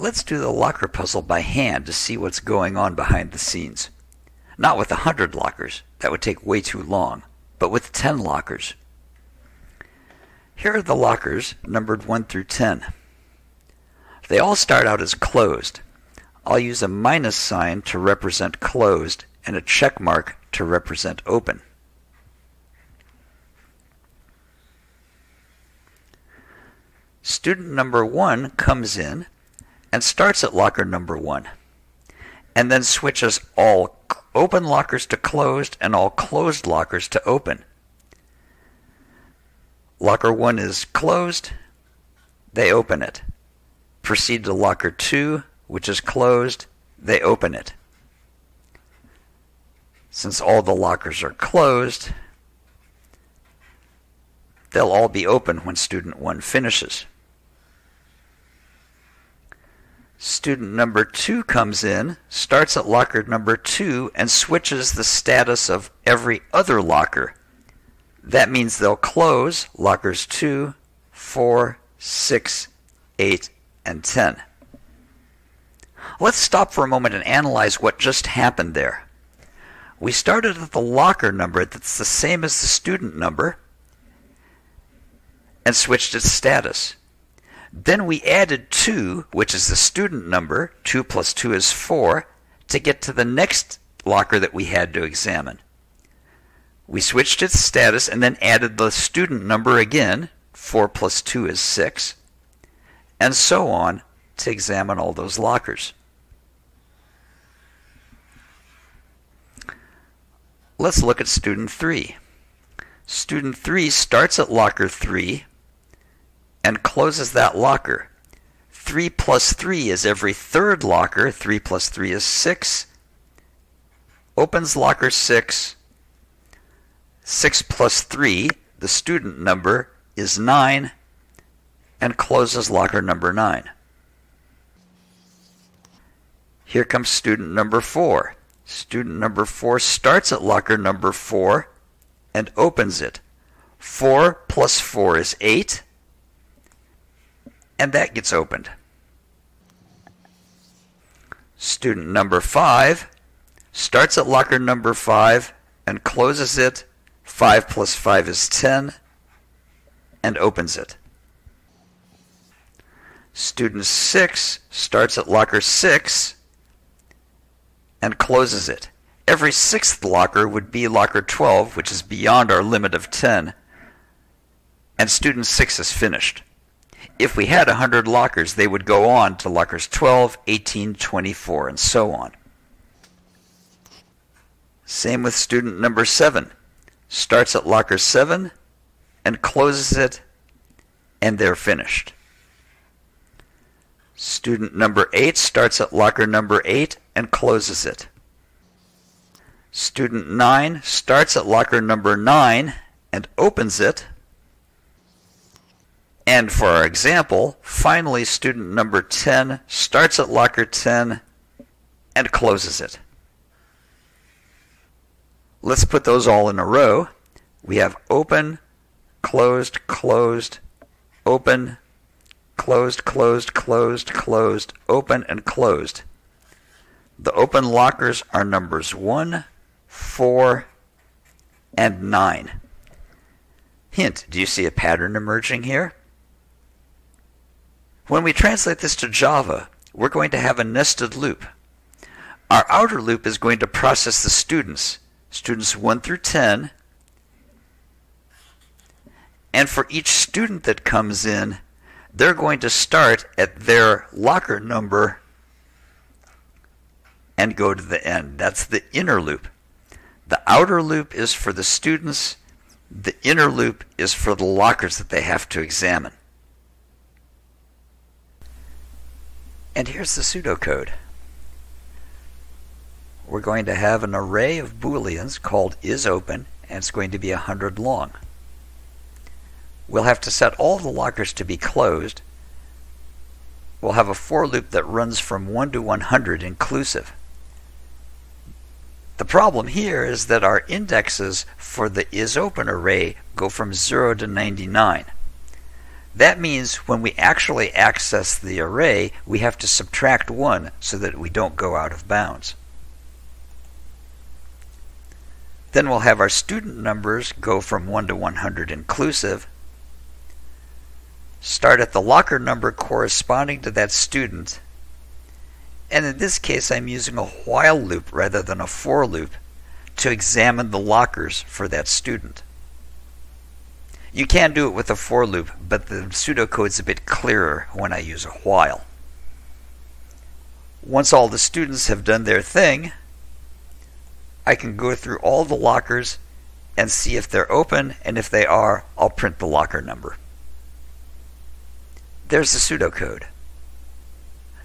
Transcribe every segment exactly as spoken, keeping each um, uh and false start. Let's do the locker puzzle by hand to see what's going on behind the scenes. Not with a hundred lockers, that would take way too long, but with ten lockers. Here are the lockers, numbered one through ten. They all start out as closed. I'll use a minus sign to represent closed and a check mark to represent open. Student number one comes in and starts at locker number one, and then switches all open lockers to closed and all closed lockers to open. Locker one is closed, they open it. Proceed to locker two, which is closed, they open it. Since all the lockers are closed, they'll all be open when student one finishes. Student number two comes in, starts at locker number two, and switches the status of every other locker. That means they'll close lockers two, four, six, eight, and ten. Let's stop for a moment and analyze what just happened there. We started at the locker number that's the same as the student number and switched its status. Then we added two, which is the student number, two plus two is four, to get to the next locker that we had to examine. We switched its status and then added the student number again, four plus two is six, and so on to examine all those lockers. Let's look at student three. Student three starts at locker three and closes that locker. three plus three is every third locker. three plus three is six. Opens locker six. six plus three, the student number, is nine, and closes locker number nine. Here comes student number four. Student number four starts at locker number four and opens it. four plus four is eight, and that gets opened. Student number five starts at locker number five and closes it. five plus five is ten, and opens it. Student six starts at locker six and closes it. Every sixth locker would be locker twelve, which is beyond our limit of ten, and student six is finished. If we had one hundred lockers, they would go on to lockers twelve, eighteen, twenty-four, and so on. Same with student number seven. Starts at locker seven and closes it, and they're finished. Student number eight starts at locker number eight and closes it. Student nine starts at locker number nine and opens it. And for our example, finally student number ten starts at locker ten and closes it. Let's put those all in a row. We have open, closed, closed, open, closed, closed, closed, closed, open, and closed. The open lockers are numbers one, four, and nine. Hint, do you see a pattern emerging here? When we translate this to Java, we're going to have a nested loop. Our outer loop is going to process the students, students one through ten, and for each student that comes in, they're going to start at their locker number and go to the end. That's the inner loop. The outer loop is for the students. The inner loop is for the lockers that they have to examine. And here's the pseudocode. We're going to have an array of booleans called isOpen, and it's going to be one hundred long. We'll have to set all the lockers to be closed. We'll have a for loop that runs from one to one hundred inclusive. The problem here is that our indexes for the isOpen array go from zero to ninety-nine. That means when we actually access the array, we have to subtract one so that we don't go out of bounds. Then we'll have our student numbers go from one to one hundred inclusive. Start at the locker number corresponding to that student. And in this case, I'm using a while loop rather than a for loop to examine the lockers for that student. You can do it with a for loop, but the pseudocode's a bit clearer when I use a while. Once all the students have done their thing, I can go through all the lockers and see if they're open, and if they are, I'll print the locker number. There's the pseudocode.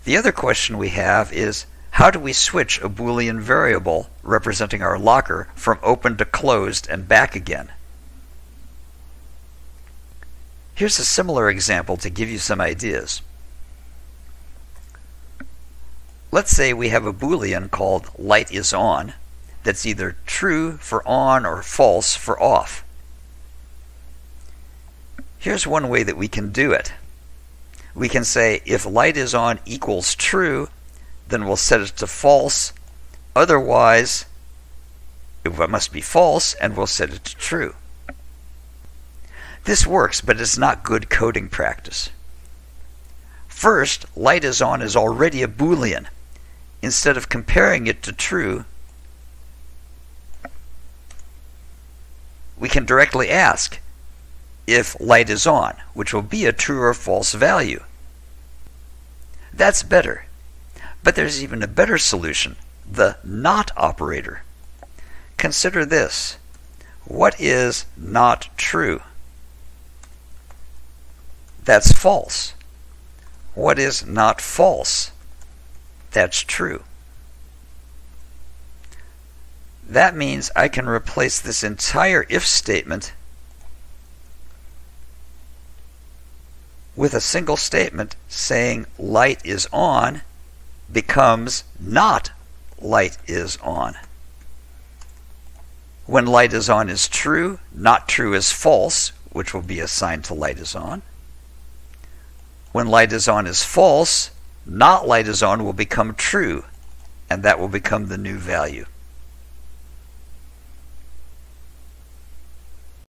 The other question we have is, how do we switch a Boolean variable representing our locker from open to closed and back again? Here's a similar example to give you some ideas. Let's say we have a Boolean called light is on that's either true for on or false for off. Here's one way that we can do it. We can say if light is on equals true, then we'll set it to false. Otherwise, it must be false, and we'll set it to true. This works, but it's not good coding practice. First, light is on is already a Boolean. Instead of comparing it to true, we can directly ask if light is on, which will be a true or false value. That's better. But there's even a better solution, the not operator. Consider this. What is not true? That's false. What is not false? That's true. That means I can replace this entire if statement with a single statement saying light is on becomes not light is on. When light is on is true, not true is false, which will be assigned to light is on. When light is on is false, not light is on will become true, and that will become the new value.